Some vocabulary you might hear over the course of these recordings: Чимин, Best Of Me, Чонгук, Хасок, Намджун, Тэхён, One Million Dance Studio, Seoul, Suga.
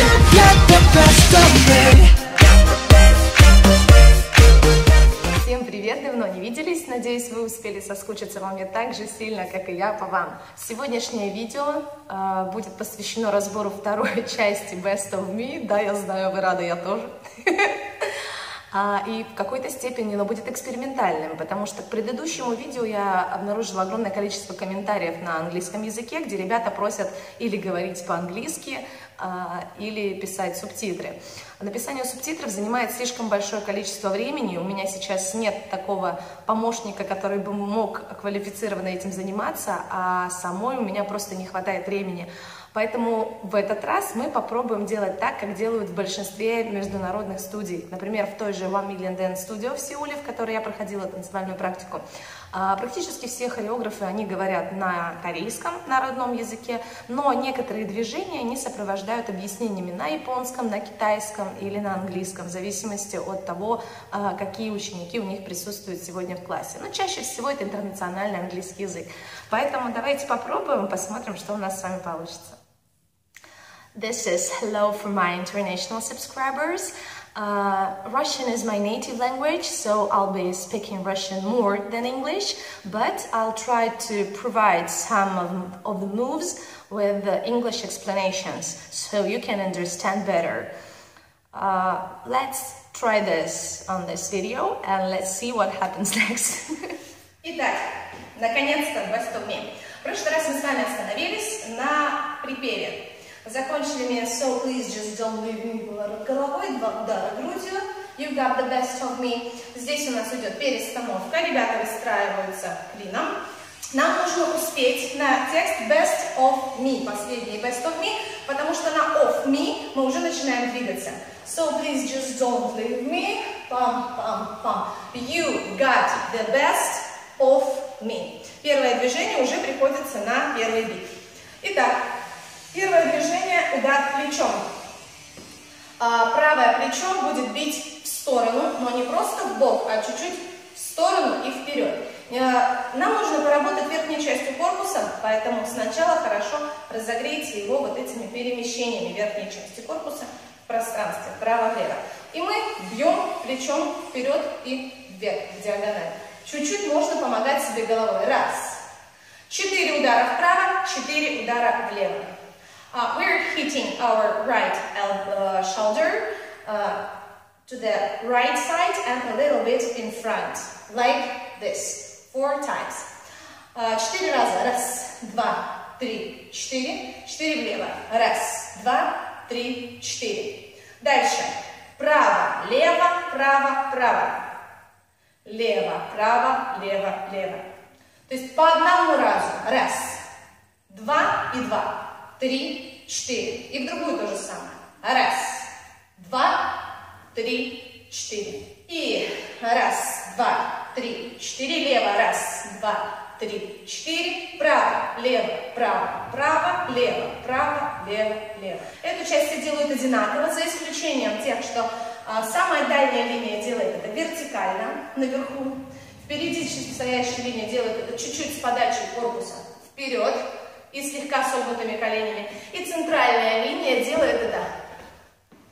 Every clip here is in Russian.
You get the best of me. Всем привет, давно не виделись. Надеюсь, вы успели соскучиться во мне так же сильно, как и я по вам. Сегодняшнее видео будет посвящено разбору второй части Best of Me. Да, я знаю, вы рады, я тоже. И в какой-то степени оно будет экспериментальным, потому что к предыдущему видео я обнаружила огромное количество комментариев на английском языке, где ребята просят или говорить по-английски, или писать субтитры. Написание субтитров занимает слишком большое количество времени, у меня сейчас нет такого помощника, который бы мог квалифицированно этим заниматься, а самой у меня просто не хватает времени. Поэтому в этот раз мы попробуем делать так, как делают в большинстве международных студий. Например, в той же One Million Dance Studio в Сеуле, в которой я проходила танцевальную практику. Практически все хореографы, они говорят на корейском, на родном языке, но некоторые движения они сопровождают объяснениями на японском, на китайском или на английском, в зависимости от того, какие ученики у них присутствуют сегодня в классе. Но чаще всего это интернациональный английский язык. Поэтому давайте попробуем, посмотрим, что у нас с вами получится. This is hello for my international subscribers. Russian is my native language, so I'll be speaking Russian more than English, but I'll try to provide some of the moves with English explanations, so you can understand better. Let's try this on this video, and let's see what happens next. Итак, наконец-то Best of Me. В прошлый раз мы с вами остановились на припеве. Закончили мы So Please Just Don't Leave Me, была головой, два удара грудью, You Got The Best Of Me. Здесь у нас идет перестановка, ребята выстраиваются клином. Нам нужно успеть на текст Best Of Me, последний Best Of Me, потому что на Of Me мы уже начинаем двигаться. So Please Just Don't Leave Me, пам-пам-пам, You Got The Best Of Me. Первое движение уже приходится на первый бит. Итак. Первое движение – удар плечом. Правое плечо будет бить в сторону, но не просто в бок, а чуть-чуть в сторону и вперед. Нам нужно поработать верхней частью корпуса, поэтому сначала хорошо разогрейте его вот этими перемещениями верхней части корпуса в пространстве, вправо-влево. И мы бьем плечом вперед и вверх, в диагональ. Чуть-чуть можно помогать себе головой. Раз. 4 удара вправо, 4 удара влево. We're hitting our right shoulder to the right side and a little bit in front, like this, 4 times. 4 раза. Раз, два, три, четыре. 4 влево. Раз, два, три, четыре. Дальше. Право, лево, право, право. Лево, право, лево, лево. То есть по одному разу. Раз, два и два. 3, 4. И в другую то же самое. Раз, два, три, четыре. И раз, два, три, четыре. Лево. Раз, два, три, четыре. Право, лево, право, право, лево, право, лево, лево. Эту часть все делают одинаково, за исключением тех, что самая дальняя линия делает это вертикально, наверху. Впереди стоящая линия делает это чуть-чуть с подачей корпуса вперед. И слегка согнутыми коленями. И центральная линия делает это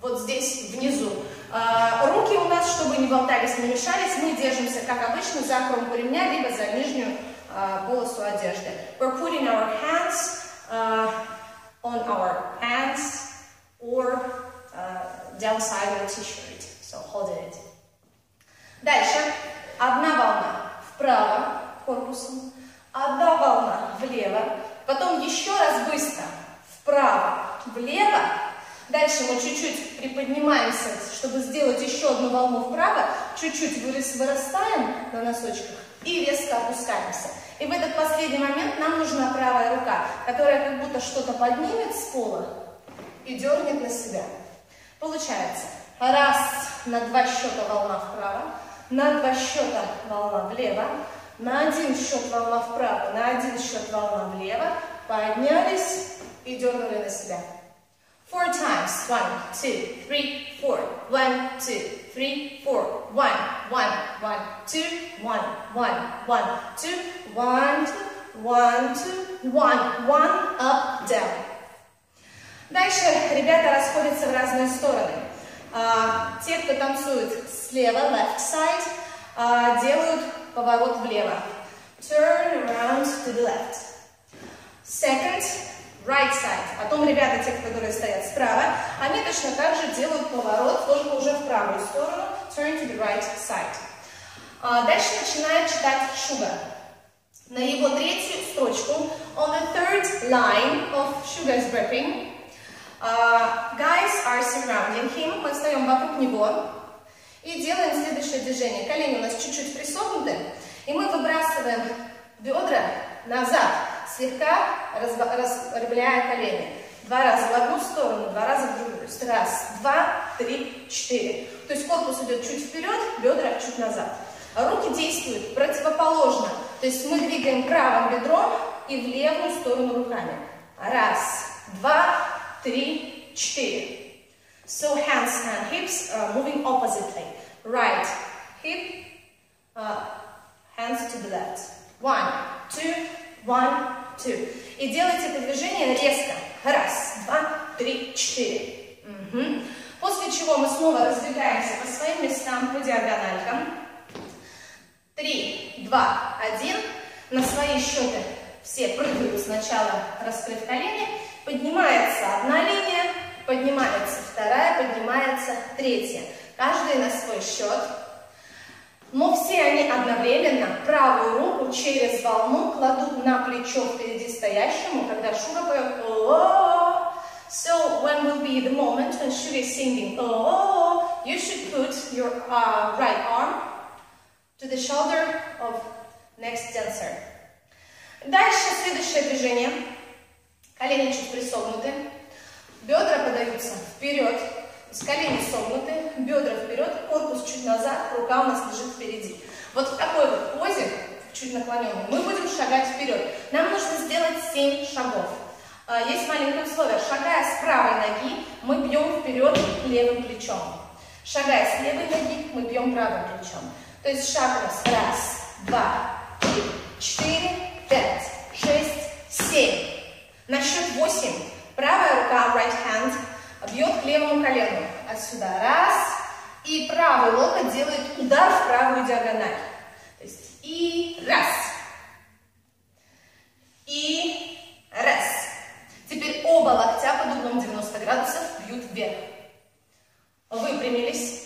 вот здесь, внизу. Руки у нас, чтобы не болтались, не мешались, мы держимся, как обычно, за кромку ремня, либо за нижнюю полосу одежды. We're putting our hands on our hands or downside of the t-shirt. So hold it. Дальше. Одна волна вправо корпусом, одна волна влево. Потом еще раз быстро, вправо, влево. Дальше мы чуть-чуть приподнимаемся, чтобы сделать еще одну волну вправо. Чуть-чуть вырастаем на носочках и резко опускаемся. И в этот последний момент нам нужна правая рука, которая как будто что-то поднимет с пола и дернет на себя. Получается, раз, на 2 счета волна вправо, на 2 счета волна влево. На 1 счет волна вправо, на 1 счет волна влево. Поднялись и дернули на себя. 4 times. 1, 2, 3, 4. 1, 2, 3, 4. 1, 1, 1, 2, 1, 1, 2. 1, 2, 1, 2, 1, 1, up, down. Дальше ребята расходятся в разные стороны. Те, кто танцует слева, left side, делают поворот влево. Turn around to the left. Second, right side. Потом ребята, те, которые стоят справа, они точно так же делают поворот, только уже в правую сторону. Turn to the right side. Дальше начинает читать Suga. На его третью строчку, on the third line of Suga's burping, guys are surrounding him, мы встаем вокруг него и делаем следующее движение. Колени у нас чуть-чуть присогнуты, и мы выбрасываем бедра назад, слегка расправляя колени. Два раза в одну сторону, два раза в другую. Раз, два, три, четыре. То есть корпус идет чуть вперед, бедра чуть назад. Руки действуют противоположно. То есть мы двигаем правым бедром и в левую сторону руками. Раз, два, три, четыре. So hands and hips are moving oppositely. Right hip, hands to the left. One, two, one, two. И делайте это движение резко. Раз, два, три, четыре. Угу. После чего мы снова раздвигаемся по своим местам по диагональкам. 3, 2, 1. На свои счеты все прыгают сначала, раскрыв колени. Поднимается одна линия, поднимается вторая, поднимается третья. Каждый на свой счет. Но все они одновременно правую руку через волну кладут на плечо впереди стоящему, когда Suga поет «О-о-о-о». So when will be the moment when Suga is singing «О-о-о-о», you should put your right arm to the shoulder of next dancer. Дальше следующее движение. Колени чуть присогнуты, бедра подаются вперед, колени согнуты, бедра вперед, корпус чуть назад, рука у нас лежит впереди. Вот в такой вот позе, чуть наклоненной, мы будем шагать вперед. Нам нужно сделать 7 шагов. Есть маленькое условие. Шагая с правой ноги, мы бьем вперед левым плечом. Шагая с левой ноги, мы бьем правым плечом. То есть шаг у нас. Раз, два, три, четыре, пять, шесть, семь. На счет 8. Правая рука, right hand, бьет к левому колену. Отсюда. Раз. И правый локоть делает удар в правую диагональ. То есть и раз. И раз. Теперь оба локтя под углом 90 градусов бьют вверх. Выпрямились.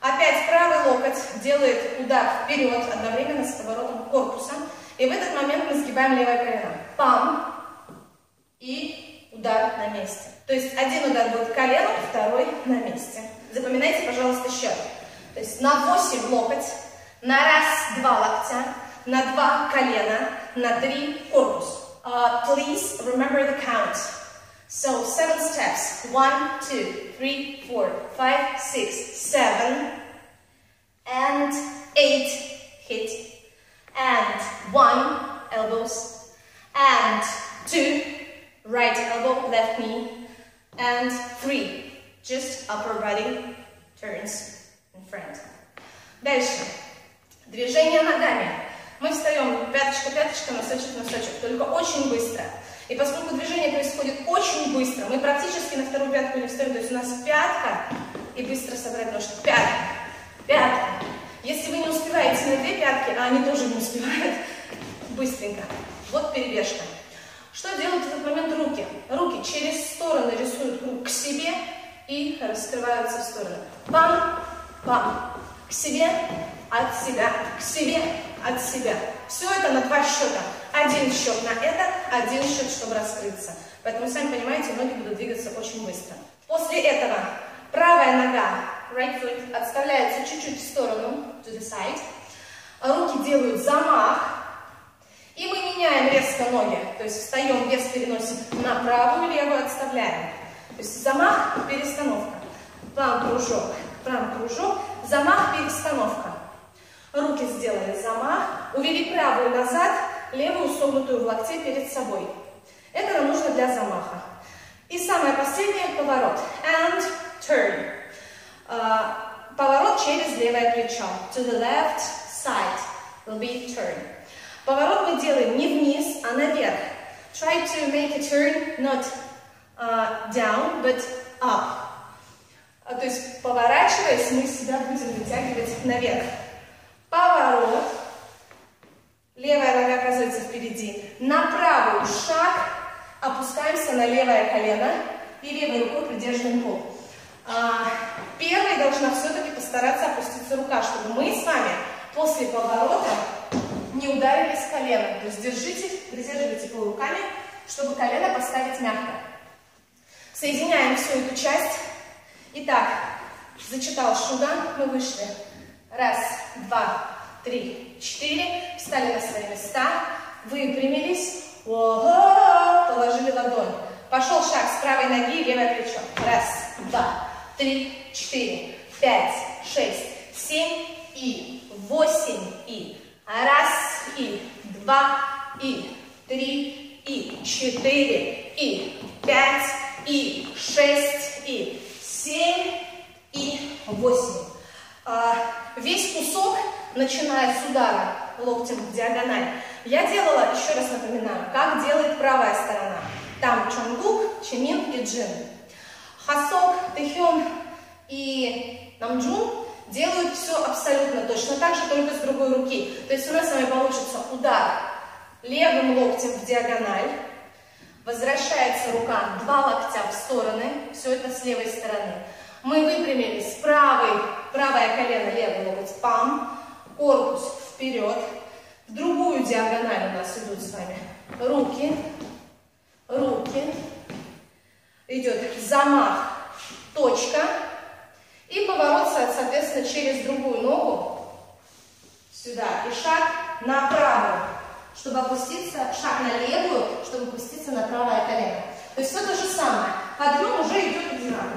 Опять правый локоть делает удар вперед одновременно с поворотом корпуса. И в этот момент мы сгибаем левое колено. Пам. И удар на месте. То есть один удар будет коленом, второй на месте. Запоминайте, пожалуйста, счет. То есть на 8 локоть, на раз 2 локтя, на 2 колена, на 3 корпус. Please remember the count. So 7 steps. 1, 2, 3, 4, 5, 6, 7, and 8, hit, and 1, elbows, and 2, right elbow, left knee, and 3, just upper body turns in front. Дальше. Движение ногами. Мы встаем пяточка-пяточка, носочек-носочек, только очень быстро. И поскольку движение происходит очень быстро, мы практически на вторую пятку не встаем, то есть у нас пятка, и быстро собрать ножку. Пятка, пятка. Если вы не успеваете на две пятки, а они тоже не успевают, быстренько. Вот перебежка. Что делают в этот момент руки? Руки через стороны рисуют круг к себе и раскрываются в стороны. Пам, пам. К себе, от себя, к себе, от себя. Все это на 2 счета. Один счет на это, один счет, чтобы раскрыться. Поэтому, сами понимаете, ноги будут двигаться очень быстро. После этого правая нога, right foot, отставляется чуть-чуть в сторону, to the side. Руки делают замах. И мы меняем резко ноги. То есть встаем, вес переносим на правую, левую отставляем. То есть замах, перестановка. План, кружок, план, кружок. Замах, перестановка. Руки сделали замах, увели правую назад, левую согнутую в локте перед собой. Это нам нужно для замаха. И самое последнее – поворот. And turn. Поворот через левое плечо. To the left side will be turn. Поворот мы делаем не вниз, а наверх. Try to make a turn not down, but up. То есть, поворачиваясь, мы себя будем вытягивать наверх. Поворот. Левая нога оказывается впереди. На правую шаг. Опускаемся на левое колено. И левой рукой придерживаем пол. Первой должна все-таки постараться опуститься рука, чтобы мы с вами после поворота не ударились коленом. То есть придерживайте пол руками, чтобы колено поставить мягко. Соединяем всю эту часть. Итак, зачитал Шуга, мы вышли. Раз, два, три, четыре. Встали на свои места, выпрямились. Ого! Положили ладонь. Пошел шаг с правой ноги, левое плечо. Раз, два, три, четыре, пять, шесть, семь и восемь и. Раз и, два и, три и, четыре и, пять и, шесть и, семь и восемь. Весь кусок, начиная с удара локтем в диагональ, я делала, еще раз напоминаю, как делает правая сторона. Там Чонгук, Чимин и Джин. Хасок, Тэхён и Намджун делают все абсолютно точно так же, только с другой руки. То есть у нас с вами получится удар левым локтем в диагональ, возвращается рука, два локтя в стороны, все это с левой стороны. Мы выпрямились, правое колено, левый локоть, пам, корпус вперед. В другую диагональ у нас идут с вами руки, идет замах, точка. И поворот, соответственно, через другую ногу сюда. И шаг на правую, чтобы опуститься, шаг на левую, чтобы опуститься на правое колено. То есть все то же самое. Подъем уже идет одинаково.